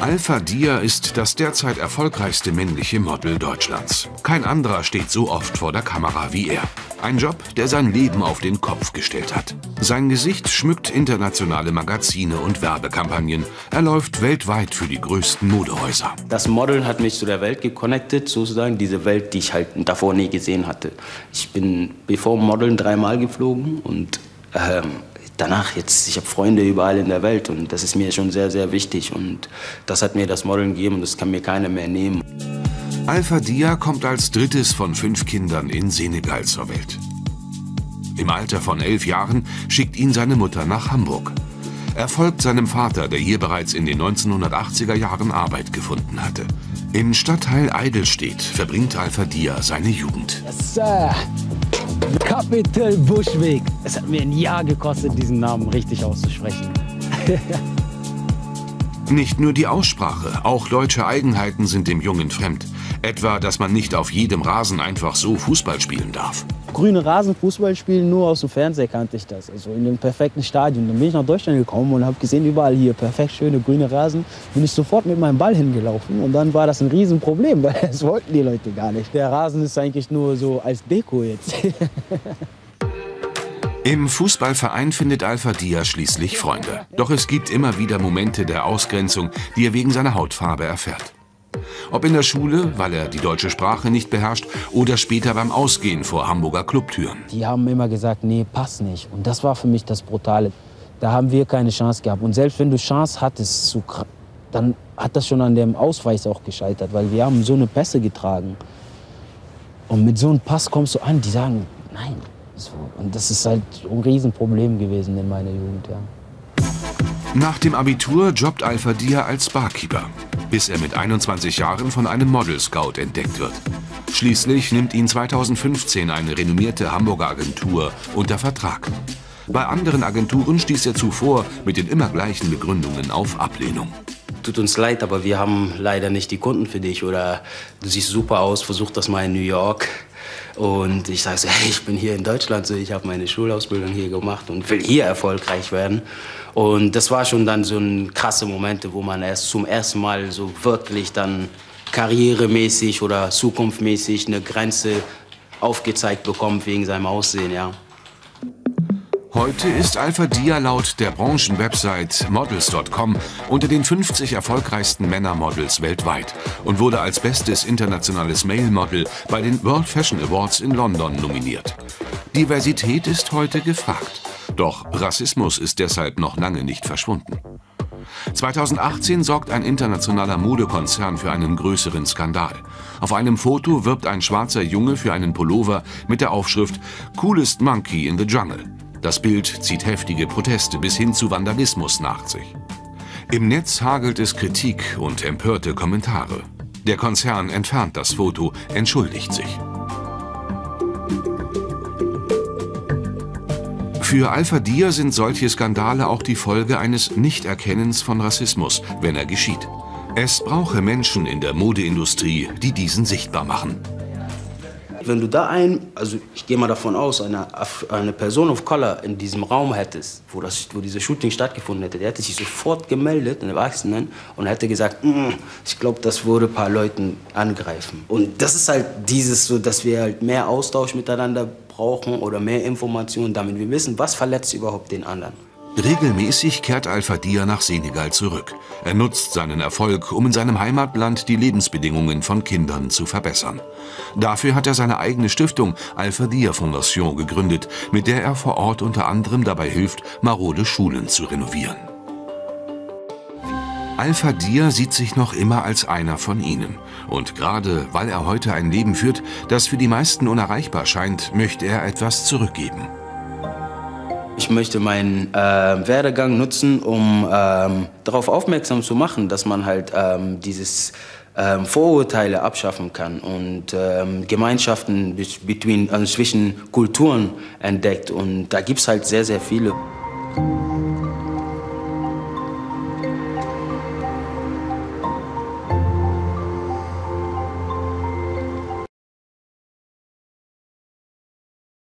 Alpha Dia ist das derzeit erfolgreichste männliche Model Deutschlands. Kein anderer steht so oft vor der Kamera wie er. Ein Job, der sein Leben auf den Kopf gestellt hat. Sein Gesicht schmückt internationale Magazine und Werbekampagnen. Er läuft weltweit für die größten Modehäuser. Das Model hat mich zu der Welt geconnected, sozusagen diese Welt, die ich halt davor nie gesehen hatte. Ich bin bevor Modeln dreimal geflogen und danach jetzt, ich habe Freunde überall in der Welt und das ist mir schon sehr, sehr wichtig. Und das hat mir das Modeln gegeben und das kann mir keiner mehr nehmen. Alpha Dia kommt als drittes von 5 Kindern in Senegal zur Welt. Im Alter von 11 Jahren schickt ihn seine Mutter nach Hamburg. Er folgt seinem Vater, der hier bereits in den 1980er Jahren Arbeit gefunden hatte. Im Stadtteil Eidelstedt verbringt Alpha Dia seine Jugend. Yes, sir. Kapitel Buschweg. Es hat mir ein Jahr gekostet, diesen Namen richtig auszusprechen. Nicht nur die Aussprache, auch deutsche Eigenheiten sind dem Jungen fremd. Etwa, dass man nicht auf jedem Rasen einfach so Fußball spielen darf. Grüne Rasen Fußball spielen, nur aus dem Fernseher kannte ich das. Also in dem perfekten Stadion. Dann bin ich nach Deutschland gekommen und habe gesehen, überall hier perfekt schöne grüne Rasen. Bin ich sofort mit meinem Ball hingelaufen und dann war das ein Riesenproblem, weil das wollten die Leute gar nicht. Der Rasen ist eigentlich nur so als Deko jetzt. Im Fußballverein findet Alpha Dia schließlich Freunde. Doch es gibt immer wieder Momente der Ausgrenzung, die er wegen seiner Hautfarbe erfährt. Ob in der Schule, weil er die deutsche Sprache nicht beherrscht, oder später beim Ausgehen vor Hamburger Clubtüren. Die haben immer gesagt, nee, passt nicht. Und das war für mich das Brutale. Da haben wir keine Chance gehabt. Und selbst wenn du Chance hattest, dann hat das schon an dem Ausweis auch gescheitert, weil wir haben so eine Pässe getragen. Und mit so einem Pass kommst du an, die sagen, nein. Und das ist halt ein Riesenproblem gewesen in meiner Jugend, ja. Nach dem Abitur jobbt Alpha Dia als Barkeeper, bis er mit 21 Jahren von einem Model-Scout entdeckt wird. Schließlich nimmt ihn 2015 eine renommierte Hamburger Agentur unter Vertrag. Bei anderen Agenturen stieß er zuvor mit den immer gleichen Begründungen auf Ablehnung. Tut uns leid, aber wir haben leider nicht die Kunden für dich. Oder du siehst super aus, versuch das mal in New York. Und ich sage so, hey, ich bin hier in Deutschland, so, ich habe meine Schulausbildung hier gemacht und will hier erfolgreich werden. Und das war schon dann so ein krasse Momente, wo man erst zum ersten Mal so wirklich dann karrieremäßig oder zukunftsmäßig eine Grenze aufgezeigt bekommt wegen seinem Aussehen, ja. Heute ist Alpha Dia laut der Branchenwebsite models.com unter den 50 erfolgreichsten Männermodels weltweit und wurde als bestes internationales Male Model bei den World Fashion Awards in London nominiert. Diversität ist heute gefragt, doch Rassismus ist deshalb noch lange nicht verschwunden. 2018 sorgt ein internationaler Modekonzern für einen größeren Skandal. Auf einem Foto wirbt ein schwarzer Junge für einen Pullover mit der Aufschrift "Coolest Monkey in the Jungle". Das Bild zieht heftige Proteste bis hin zu Vandalismus nach sich. Im Netz hagelt es Kritik und empörte Kommentare. Der Konzern entfernt das Foto, entschuldigt sich. Für Alpha Dia sind solche Skandale auch die Folge eines Nichterkennens von Rassismus, wenn er geschieht. Es brauche Menschen in der Modeindustrie, die diesen sichtbar machen. Wenn du da also ich gehe mal davon aus, eine Person of Color in diesem Raum hättest, wo dieses Shooting stattgefunden hätte, der hätte sich sofort gemeldet, einen Erwachsenen, und hätte gesagt, ich glaube, das würde ein paar Leuten angreifen. Und das ist halt dieses so, dass wir halt mehr Austausch miteinander brauchen oder mehr Informationen, damit wir wissen, was verletzt überhaupt den anderen. Regelmäßig kehrt Alpha Dia nach Senegal zurück. Er nutzt seinen Erfolg, um in seinem Heimatland die Lebensbedingungen von Kindern zu verbessern. Dafür hat er seine eigene Stiftung Alpha Dia Fondation gegründet, mit der er vor Ort unter anderem dabei hilft, marode Schulen zu renovieren. Alpha Dia sieht sich noch immer als einer von ihnen. Und gerade weil er heute ein Leben führt, das für die meisten unerreichbar scheint, möchte er etwas zurückgeben. Ich möchte meinen Werdegang nutzen, um darauf aufmerksam zu machen, dass man halt dieses Vorurteile abschaffen kann und Gemeinschaften zwischen Kulturen entdeckt. Und da gibt es halt sehr, sehr viele.